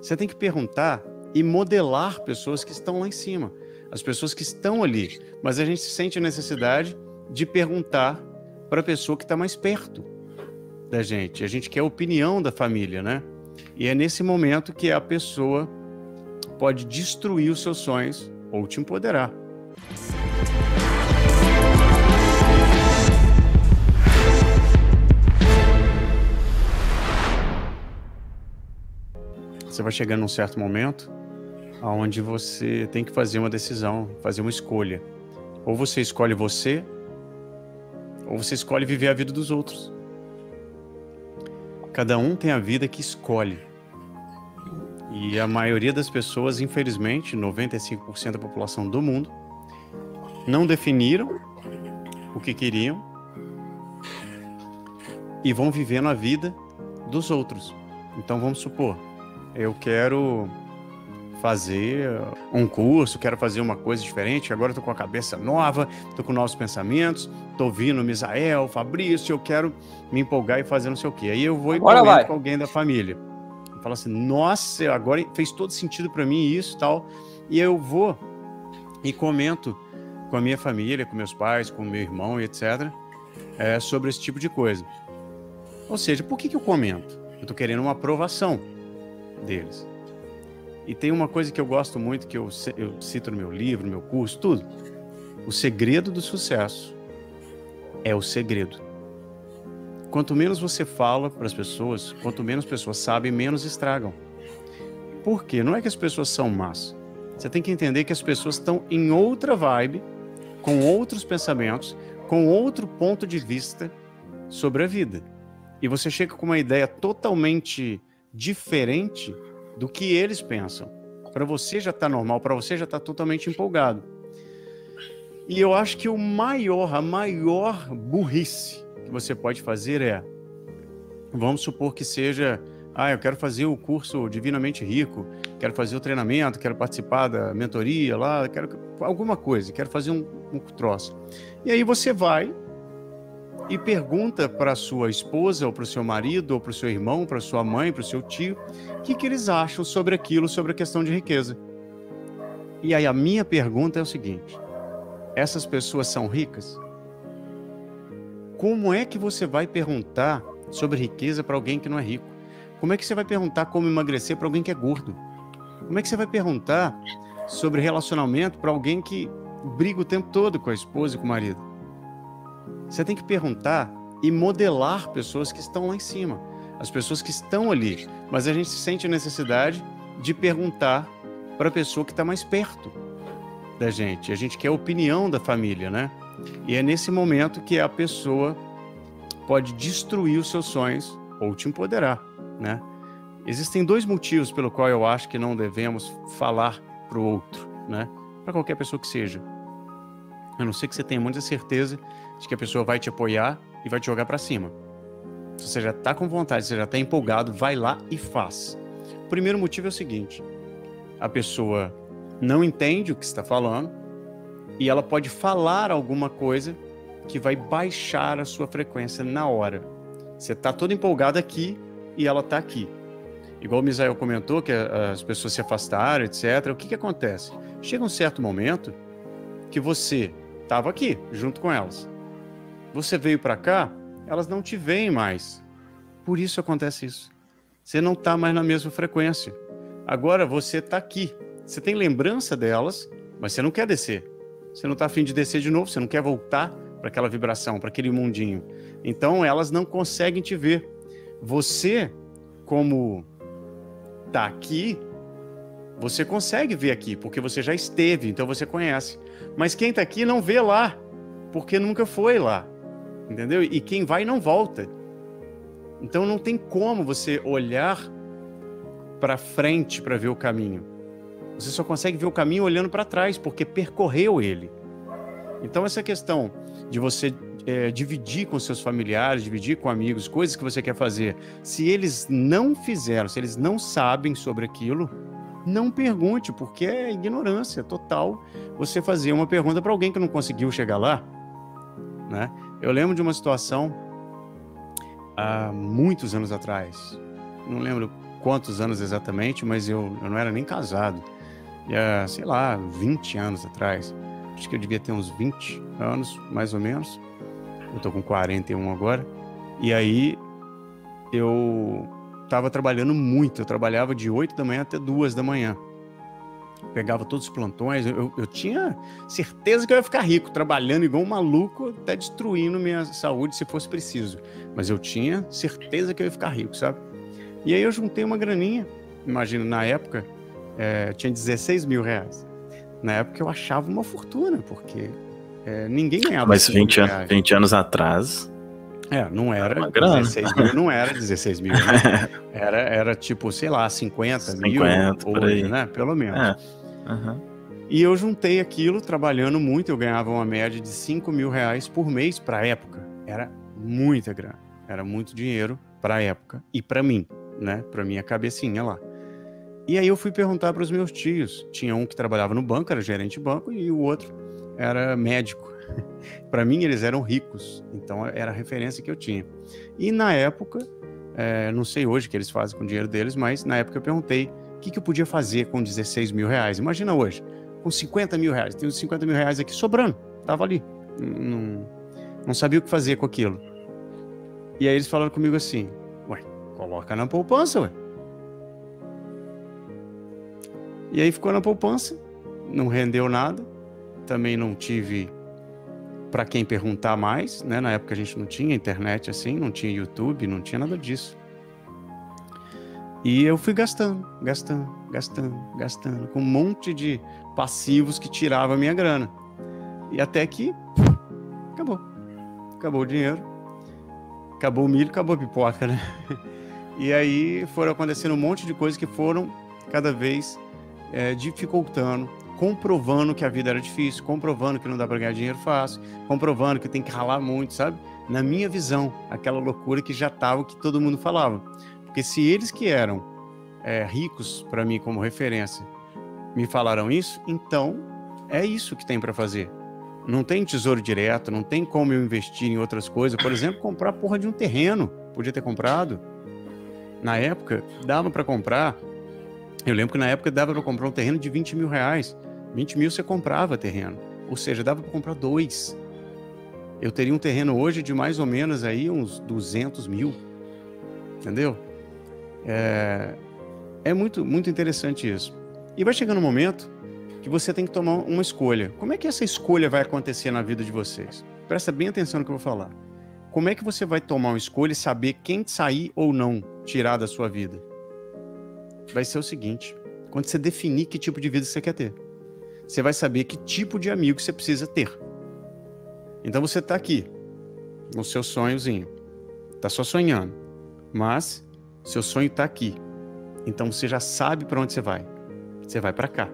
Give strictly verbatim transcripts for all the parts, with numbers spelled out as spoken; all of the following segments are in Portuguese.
Você tem que perguntar e modelar pessoas que estão lá em cima, as pessoas que estão ali. Mas a gente sente a necessidade de perguntar para a pessoa que está mais perto da gente. A gente quer a opinião da família, né? E é nesse momento que a pessoa pode destruir os seus sonhos ou te empoderar. Você vai chegar num certo momento onde você tem que fazer uma decisão, fazer uma escolha. Ou você escolhe você, ou você escolhe viver a vida dos outros. Cada um tem a vida que escolhe. E a maioria das pessoas, infelizmente, noventa e cinco por cento da população do mundo, não definiram o que queriam e vão vivendo a vida dos outros. Então, vamos supor, eu quero fazer um curso, quero fazer uma coisa diferente, agora estou com a cabeça nova, estou com novos pensamentos, estou ouvindo Misael, Fabrício, eu quero me empolgar e fazer não sei o quê. Aí eu vou e comento com alguém da família. Fala assim, nossa, agora fez todo sentido para mim isso e tal. E eu vou e comento com a minha família, com meus pais, com meu irmão, etcétera, é, sobre esse tipo de coisa. Ou seja, por que que eu comento? Eu estou querendo uma aprovação deles. E tem uma coisa que eu gosto muito, que eu, eu cito no meu livro, no meu curso, tudo. O segredo do sucesso é o segredo. Quanto menos você fala para as pessoas, quanto menos pessoas sabem, menos estragam. Por quê? Não é que as pessoas são más. Você tem que entender que as pessoas estão em outra vibe, com outros pensamentos, com outro ponto de vista sobre a vida. E você chega com uma ideia totalmente diferente do que eles pensam. Para você já está normal, para você já está totalmente empolgado. E eu acho que o maior, a maior burrice que você pode fazer é, vamos supor que seja, ah, eu quero fazer o curso Divinamente Rico, quero fazer o treinamento, quero participar da mentoria lá, quero alguma coisa, quero fazer um, um troço. E aí você vai e pergunta para sua esposa, ou para o seu marido, ou para o seu irmão, para sua mãe, para o seu tio, o que que eles acham sobre aquilo, sobre a questão de riqueza. E aí a minha pergunta é o seguinte, essas pessoas são ricas? Como é que você vai perguntar sobre riqueza para alguém que não é rico? Como é que você vai perguntar como emagrecer para alguém que é gordo? Como é que você vai perguntar sobre relacionamento para alguém que briga o tempo todo com a esposa e com o marido? Você tem que perguntar e modelar pessoas que estão lá em cima, as pessoas que estão ali. Mas a gente sente a necessidade de perguntar para a pessoa que está mais perto da gente. A gente quer a opinião da família, né? E é nesse momento que a pessoa pode destruir os seus sonhos ou te empoderar, né? Existem dois motivos pelo qual eu acho que não devemos falar para o outro, né? Para qualquer pessoa que seja. A não ser que você tenha muita certeza de que a pessoa vai te apoiar e vai te jogar para cima. Se você já está com vontade, se você já está empolgado, vai lá e faz. O primeiro motivo é o seguinte, a pessoa não entende o que você está falando e ela pode falar alguma coisa que vai baixar a sua frequência na hora. Você está todo empolgado aqui e ela está aqui. Igual o Misael comentou, que as pessoas se afastaram, etcétera. O que que acontece? Chega um certo momento que você estava aqui, junto com elas. Você veio para cá, elas não te veem mais. Por isso acontece isso. Você não está mais na mesma frequência. Agora você está aqui. Você tem lembrança delas, mas você não quer descer. Você não está afim de descer de novo, você não quer voltar para aquela vibração, para aquele mundinho. Então, elas não conseguem te ver. Você, como está aqui, você consegue ver aqui, porque você já esteve, então você conhece. Mas quem está aqui não vê lá, porque nunca foi lá, entendeu? E quem vai não volta. Então, não tem como você olhar para frente para ver o caminho. Você só consegue ver o caminho olhando para trás, porque percorreu ele. Então, essa questão de você é, dividir com seus familiares, dividir com amigos, coisas que você quer fazer, se eles não fizeram, se eles não sabem sobre aquilo, não pergunte, porque é ignorância total você fazer uma pergunta para alguém que não conseguiu chegar lá, né? Eu lembro de uma situação há muitos anos atrás, não lembro quantos anos exatamente, mas eu, eu não era nem casado. E, uh, sei lá, vinte anos atrás. Acho que eu devia ter uns vinte anos, mais ou menos. Eu tô com quarenta e um agora. E aí, eu tava trabalhando muito. Eu trabalhava de oito da manhã até duas da manhã. Eu pegava todos os plantões. Eu, eu tinha certeza que eu ia ficar rico, trabalhando igual um maluco, até destruindo minha saúde se fosse preciso. Mas eu tinha certeza que eu ia ficar rico, sabe? E aí eu juntei uma graninha. Imagina, na época, é, tinha dezesseis mil reais. Na época eu achava uma fortuna, porque é, ninguém ganhava. Mas vinte anos atrás... É, não era, era dezesseis mil, não era dezesseis mil, né? era, era tipo, sei lá, cinquenta mil hoje, né? Pelo menos. É. Uhum. E eu juntei aquilo trabalhando muito, eu ganhava uma média de cinco mil reais por mês para a época. Era muita grana, era muito dinheiro para a época e para mim, né? Para minha cabecinha lá. E aí eu fui perguntar para os meus tios, tinha um que trabalhava no banco, era gerente de banco, e o outro era médico. Para mim, eles eram ricos, então era a referência que eu tinha. E na época, é, não sei hoje o que eles fazem com o dinheiro deles, mas na época eu perguntei o que, que eu podia fazer com dezesseis mil reais. Imagina hoje, com cinquenta mil reais, tenho cinquenta mil reais aqui sobrando, tava ali, não, não sabia o que fazer com aquilo. E aí eles falaram comigo assim, ué, coloca na poupança, ué. E aí ficou na poupança, não rendeu nada, também não tive... para quem perguntar mais, né? Na época a gente não tinha internet assim, não tinha YouTube, não tinha nada disso. E eu fui gastando, gastando, gastando, gastando, com um monte de passivos que tirava a minha grana. E até que acabou. Acabou o dinheiro, acabou o milho, acabou a pipoca, né? E aí foram acontecendo um monte de coisas que foram cada vez é, dificultando, comprovando que a vida era difícil, comprovando que não dá para ganhar dinheiro fácil, comprovando que tem que ralar muito, sabe? Na minha visão, aquela loucura que já estava, que todo mundo falava. Porque se eles que eram é, ricos para mim como referência me falaram isso, então é isso que tem para fazer. Não tem tesouro direto, não tem como eu investir em outras coisas. Por exemplo, comprar porra de um terreno. Podia ter comprado. Na época, dava para comprar. Eu lembro que na época dava para comprar um terreno de vinte mil reais. vinte mil você comprava terreno, ou seja, dava para comprar dois. Eu teria um terreno hoje de mais ou menos aí uns duzentos mil, entendeu? É, é muito, muito interessante isso. E vai chegando um momento que você tem que tomar uma escolha. Como é que essa escolha vai acontecer na vida de vocês? Presta bem atenção no que eu vou falar. Como é que você vai tomar uma escolha e saber quem sair ou não tirar da sua vida? Vai ser o seguinte, quando você definir que tipo de vida você quer ter. Você vai saber que tipo de amigo você precisa ter. Então você está aqui, no seu sonhozinho. Está só sonhando, mas seu sonho está aqui. Então você já sabe para onde você vai. Você vai para cá.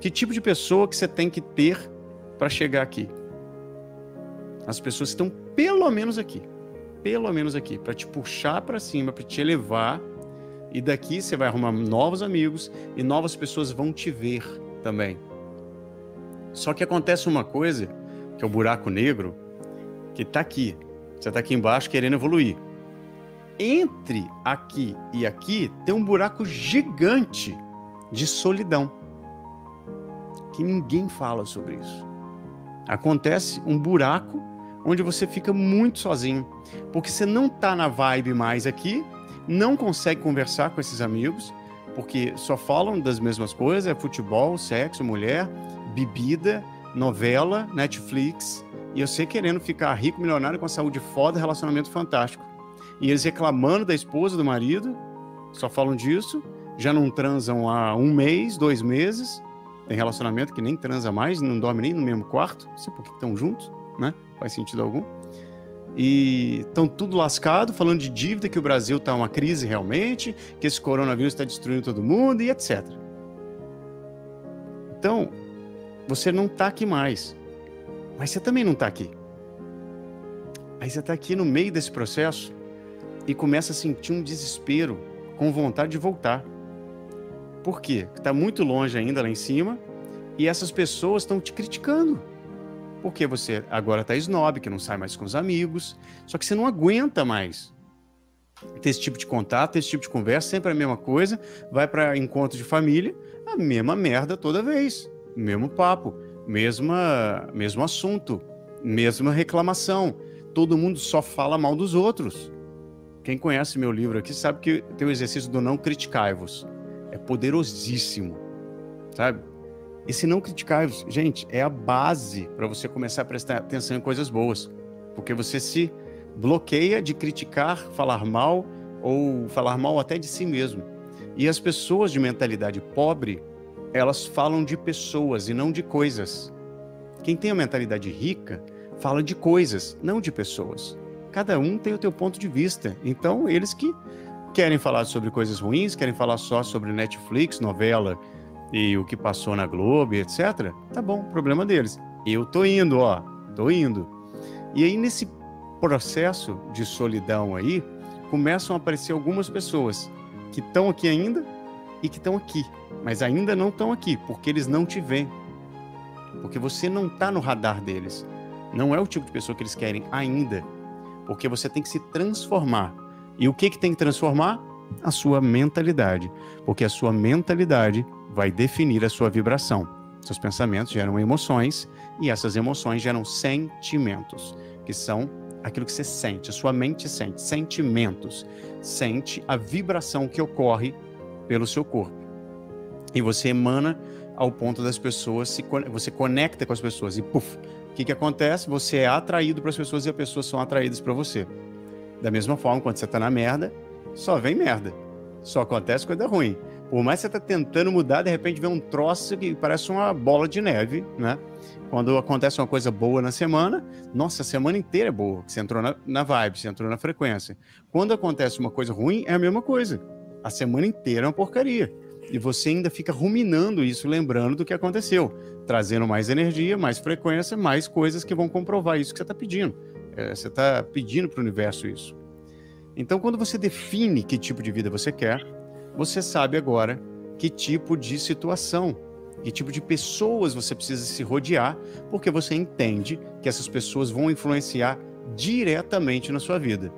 Que tipo de pessoa que você tem que ter para chegar aqui? As pessoas estão pelo menos aqui. Pelo menos aqui, para te puxar para cima, para te elevar. E daqui você vai arrumar novos amigos e novas pessoas vão te ver também. Só que acontece uma coisa, que é o buraco negro, que tá aqui. Você tá aqui embaixo querendo evoluir. Entre aqui e aqui tem um buraco gigante de solidão. Que ninguém fala sobre isso. Acontece um buraco onde você fica muito sozinho. Porque você não tá na vibe mais aqui, não consegue conversar com esses amigos, porque só falam das mesmas coisas, é futebol, sexo, mulher, bebida, novela, Netflix, e você querendo ficar rico, milionário, com a saúde foda, relacionamento fantástico. E eles reclamando da esposa, do marido, só falam disso, já não transam há um mês, dois meses, tem relacionamento que nem transa mais, não dorme nem no mesmo quarto, não sei por que estão juntos, né? Faz sentido algum. E estão tudo lascado, falando de dívida, que o Brasil está uma crise realmente, que esse coronavírus está destruindo todo mundo e etcétera. Então, você não está aqui mais, mas você também não está aqui. Aí você está aqui no meio desse processo e começa a sentir um desespero, com vontade de voltar. Por quê? Está muito longe ainda lá em cima e essas pessoas estão te criticando. Porque você agora tá snob, que não sai mais com os amigos, só que você não aguenta mais. ter esse tipo de contato, ter esse tipo de conversa, sempre a mesma coisa, vai para encontro de família, a mesma merda toda vez, mesmo papo, mesma, mesmo assunto, mesma reclamação, todo mundo só fala mal dos outros. Quem conhece meu livro aqui sabe que tem o exercício do não criticai-vos, é poderosíssimo, sabe? Esse não criticai-vos, gente, é a base para você começar a prestar atenção em coisas boas, porque você se bloqueia de criticar, falar mal, ou falar mal até de si mesmo. E as pessoas de mentalidade pobre, elas falam de pessoas e não de coisas. Quem tem a mentalidade rica, fala de coisas, não de pessoas. Cada um tem o seu ponto de vista. Então, eles que querem falar sobre coisas ruins, querem falar só sobre Netflix, novela e o que passou na Globo, etcétera. Tá bom, problema deles. Eu tô indo, ó, tô indo. E aí, nesse processo de solidão aí, começam a aparecer algumas pessoas que estão aqui ainda e que estão aqui, mas ainda não estão aqui, porque eles não te veem, porque você não está no radar deles, não é o tipo de pessoa que eles querem ainda, porque você tem que se transformar. E o que que tem que transformar? A sua mentalidade, porque a sua mentalidade vai definir a sua vibração. Seus pensamentos geram emoções e essas emoções geram sentimentos, que são aquilo que você sente, a sua mente sente, sentimentos, sente a vibração que ocorre pelo seu corpo. E você emana ao ponto das pessoas, se, você conecta com as pessoas e puf, o que que acontece? Você é atraído para as pessoas e as pessoas são atraídas para você. Da mesma forma, quando você tá na merda, só vem merda, só acontece coisa ruim. Por mais que você tá tentando mudar, de repente vem um troço que parece uma bola de neve, né? Quando acontece uma coisa boa na semana, nossa, a semana inteira é boa, você entrou na, na vibe, você entrou na frequência. Quando acontece uma coisa ruim, é a mesma coisa. A semana inteira é uma porcaria. E você ainda fica ruminando isso, lembrando do que aconteceu, trazendo mais energia, mais frequência, mais coisas que vão comprovar isso que você está pedindo. É, você está pedindo para o universo isso. Então, quando você define que tipo de vida você quer, você sabe agora que tipo de situação, que tipo de pessoas você precisa se rodear, porque você entende que essas pessoas vão influenciar diretamente na sua vida.